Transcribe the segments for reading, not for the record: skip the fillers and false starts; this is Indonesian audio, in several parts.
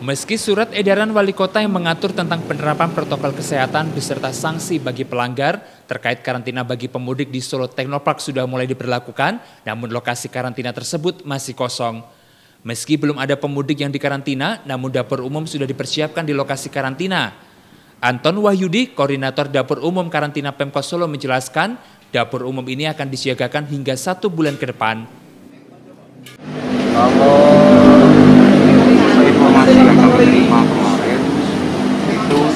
Meski surat edaran wali kota yang mengatur tentang penerapan protokol kesehatan beserta sanksi bagi pelanggar terkait karantina bagi pemudik di Solo Technopark sudah mulai diberlakukan, namun lokasi karantina tersebut masih kosong. Meski belum ada pemudik yang dikarantina, namun dapur umum sudah dipersiapkan di lokasi karantina. Anton Wahyudi, Koordinator Dapur Umum Karantina Pemkot Solo menjelaskan, dapur umum ini akan disiagakan hingga 1 bulan ke depan.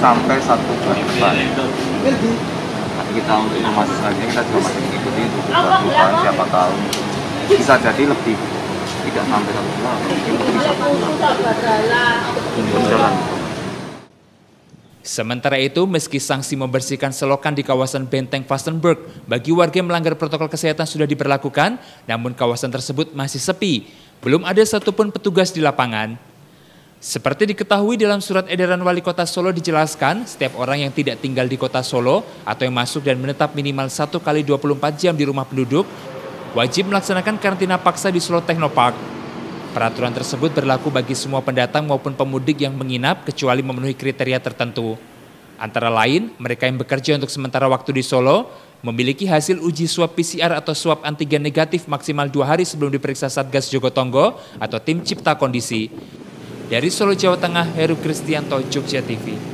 Sampai 1 bulan ke depan. Nanti kita untuk informasi selanjutnya kita juga masih mengikuti untuk perubahan, siapa tahu bisa jadi lebih tidak sampai 1 bulan, mungkin lebih 1 bulan berjalan. Sementara itu, meski sanksi membersihkan selokan di kawasan Benteng Vastenburg bagi warga yang melanggar protokol kesehatan sudah diberlakukan, namun kawasan tersebut masih sepi. Belum ada satupun petugas di lapangan. Seperti diketahui dalam surat edaran wali kota Solo dijelaskan, setiap orang yang tidak tinggal di kota Solo atau yang masuk dan menetap minimal 1 kali 24 jam di rumah penduduk, wajib melaksanakan karantina paksa di Solo Technopark. Peraturan tersebut berlaku bagi semua pendatang maupun pemudik yang menginap kecuali memenuhi kriteria tertentu. Antara lain, mereka yang bekerja untuk sementara waktu di Solo, memiliki hasil uji swab PCR atau swab antigen negatif maksimal 2 hari sebelum diperiksa Satgas Jogotongo atau Tim Cipta Kondisi. Dari Solo, Jawa Tengah, Heru Kristianto, Jogja TV.